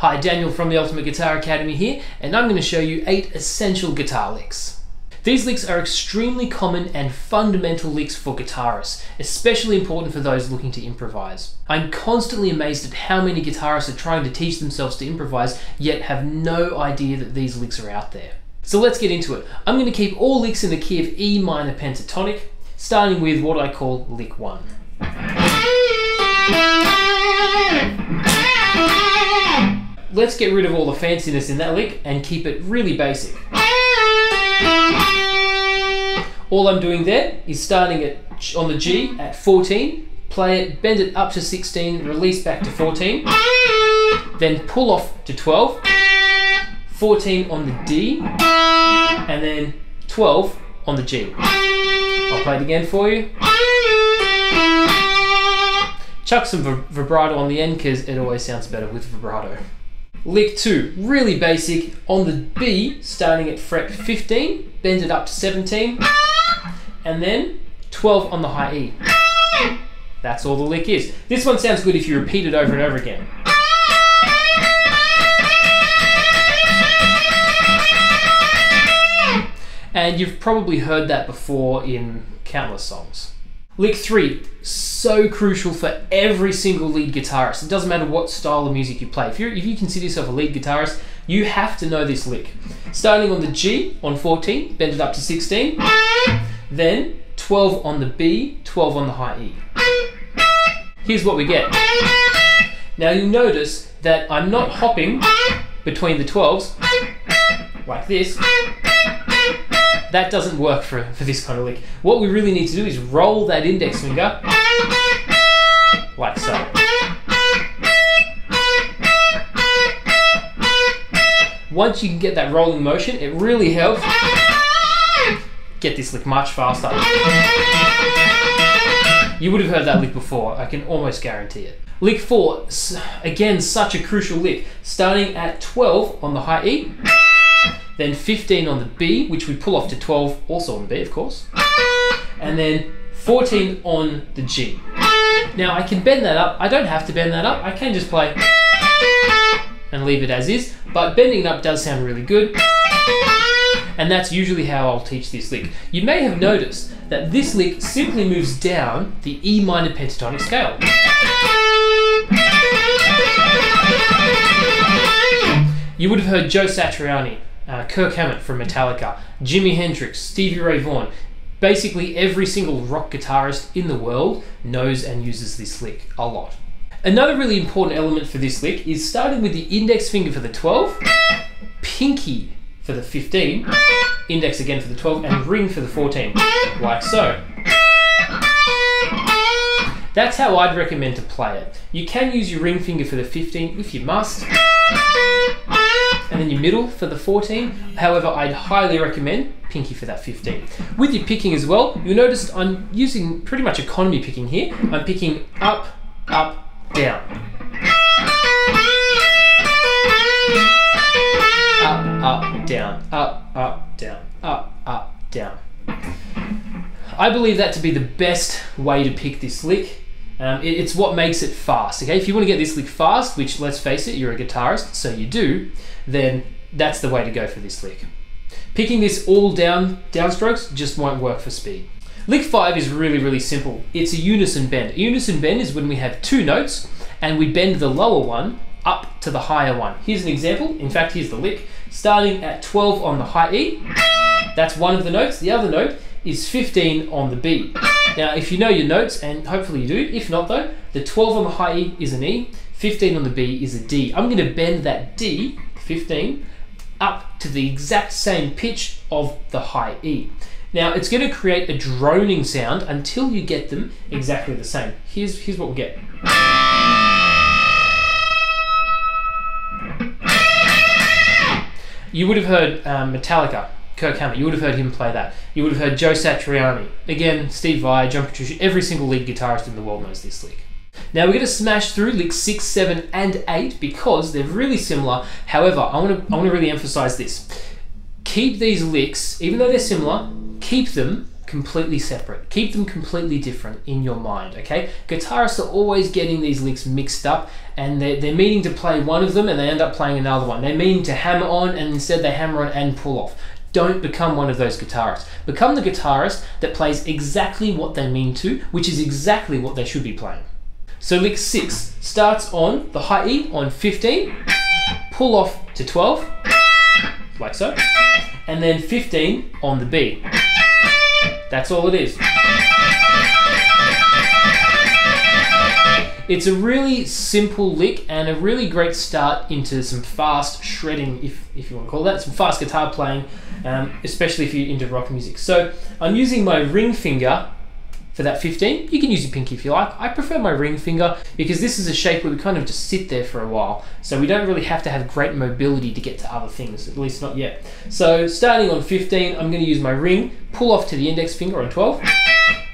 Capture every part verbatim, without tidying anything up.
Hi, Daniel from the Ultimate Guitar Academy here, and I'm going to show you eight essential guitar licks. These licks are extremely common and fundamental licks for guitarists, especially important for those looking to improvise. I'm constantly amazed at how many guitarists are trying to teach themselves to improvise, yet have no idea that these licks are out there. So let's get into it. I'm going to keep all licks in the key of E minor pentatonic, starting with what I call lick one. Let's get rid of all the fanciness in that lick and keep it really basic. All I'm doing there is starting it on the G at fourteen, play it, bend it up to sixteen, release back to fourteen, then pull off to twelve, fourteen on the D, and then twelve on the G. I'll play it again for you. Chuck some vib- vibrato on the end because it always sounds better with vibrato. Lick two, really basic, on the B, starting at fret fifteen, bend it up to seventeen, and then twelve on the high E. That's all the lick is. This one sounds good if you repeat it over and over again. And you've probably heard that before in countless songs. Lick three, so crucial for every single lead guitarist. It doesn't matter what style of music you play. If, you're, if you consider yourself a lead guitarist, you have to know this lick. Starting on the G on fourteen, bend it up to sixteen, then twelve on the B, twelve on the high E. Here's what we get. Now you'll notice that I'm not hopping between the twelves, like this. That doesn't work for, for this kind of lick. What we really need to do is roll that index finger, like so. Once you can get that rolling motion, it really helps get this lick much faster. You would have heard that lick before, I can almost guarantee it. Lick four, again, such a crucial lick. Starting at twelve on the high E, then fifteen on the B, which we pull off to twelve, also on B, of course, and then fourteen on the G. Now I can bend that up. I don't have to bend that up. I can just play and leave it as is, but bending it up does sound really good, and that's usually how I'll teach this lick. You may have noticed that this lick simply moves down the E minor pentatonic scale. You would have heard Joe Satriani, Uh, Kirk Hammett from Metallica, Jimi Hendrix, Stevie Ray Vaughan. Basically every single rock guitarist in the world knows and uses this lick a lot. Another really important element for this lick is starting with the index finger for the twelve, pinky for the fifteen, index again for the twelve, and ring for the fourteen, like so. That's how I'd recommend to play it. You can use your ring finger for the fifteen if you must, and then your middle for the fourteen. However, I'd highly recommend pinky for that fifteen. With your picking as well, you'll notice I'm using pretty much economy picking here. I'm picking up, up, down. Up, up, down, up, up, down, up, up, down. I believe that to be the best way to pick this lick. Um, it, it's what makes it fast, okay? If you want to get this lick fast, which let's face it, you're a guitarist, so you do, then that's the way to go for this lick. Picking this all down, downstrokes just won't work for speed. Lick five is really, really simple. It's a unison bend. A unison bend is when we have two notes and we bend the lower one up to the higher one. Here's an example. In fact, here's the lick. Starting at twelve on the high E, that's one of the notes. The other note is fifteen on the B. Now, if you know your notes, and hopefully you do, if not though, the twelve on the high E is an E, fifteen on the B is a D. I'm going to bend that D, fifteen, up to the exact same pitch of the high E. Now, it's going to create a droning sound until you get them exactly the same. Here's, here's what we'll get. You would have heard um, Metallica. Kirk Hammett, you would have heard him play that. You would have heard Joe Satriani. Again, Steve Vai, John Petrucci, every single lead guitarist in the world knows this lick. Now we're going to smash through licks six, seven, and eight because they're really similar. However, I want to I want to really emphasize this. Keep these licks, even though they're similar, keep them completely separate. Keep them completely different in your mind, okay? Guitarists are always getting these licks mixed up, and they're, they're meaning to play one of them and they end up playing another one. They mean to hammer on and instead they hammer on and pull off. Don't become one of those guitarists. Become the guitarist that plays exactly what they mean to, which is exactly what they should be playing. So lick six starts on the high E on fifteen, pull off to twelve, like so, and then fifteen on the B. That's all it is. It's a really simple lick and a really great start into some fast shredding, if, if you want to call that, some fast guitar playing, um, especially if you're into rock music. So I'm using my ring finger for that fifteen. You can use your pinky if you like. I prefer my ring finger because this is a shape where we kind of just sit there for a while. So we don't really have to have great mobility to get to other things, at least not yet. So starting on fifteen, I'm going to use my ring, pull off to the index finger on twelve,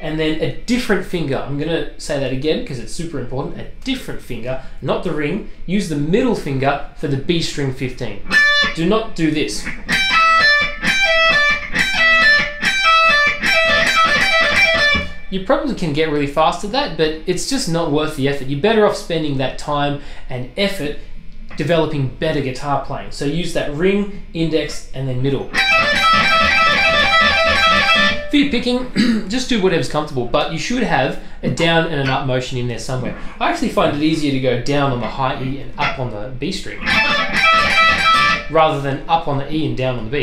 and then a different finger. I'm going to say that again because it's super important. A different finger, not the ring. Use the middle finger for the B string fifteen. Do not do this. You probably can get really fast at that, but it's just not worth the effort. You're better off spending that time and effort developing better guitar playing. So use that ring, index, and then middle. For your picking, just do whatever's comfortable, but you should have a down and an up motion in there somewhere. I actually find it easier to go down on the high E and up on the B string, rather than up on the E and down on the B.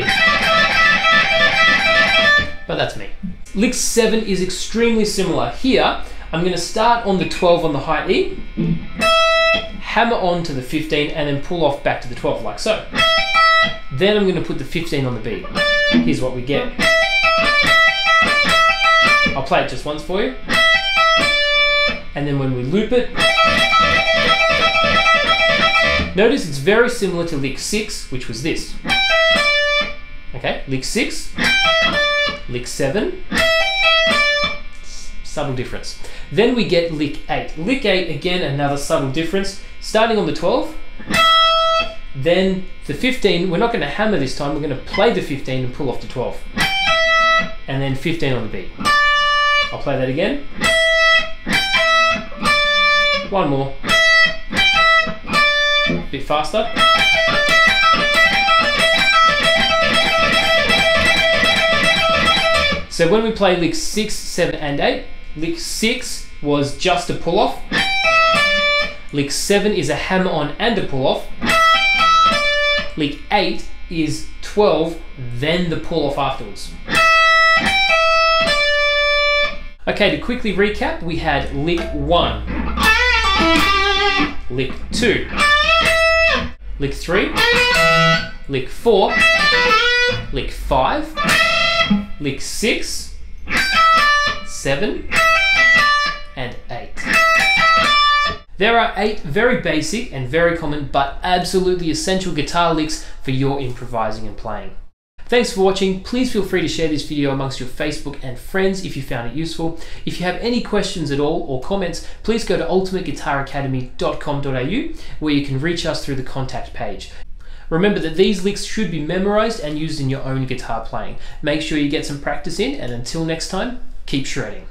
But that's me. Lick seven is extremely similar. Here, I'm going to start on the twelve on the high E, hammer on to the fifteen, and then pull off back to the twelve, like so. Then I'm going to put the fifteen on the B. Here's what we get. I'll play it just once for you. And then when we loop it, notice it's very similar to lick six, which was this. Okay, lick six. Lick seven, subtle difference. Then we get lick eight. Lick eight, again, another subtle difference. Starting on the twelve, then the fifteen, we're not gonna hammer this time, we're gonna play the fifteen and pull off to twelve. And then fifteen on the B. I'll play that again. One more. A bit faster. So when we play lick six, seven, and eight, lick six was just a pull off. Lick seven is a hammer on and a pull off. Lick eight is twelve, then the pull off afterwards. Okay, to quickly recap, we had lick one, lick two, lick three, lick four, lick five, lick six, seven, and eight. There are eight very basic and very common but absolutely essential guitar licks for your improvising and playing. Thanks for watching. Please feel free to share this video amongst your Facebook and friends if you found it useful. If you have any questions at all or comments, please go to ultimate guitar academy dot com dot A U where you can reach us through the contact page. Remember that these licks should be memorized and used in your own guitar playing. Make sure you get some practice in, and until next time, keep shredding.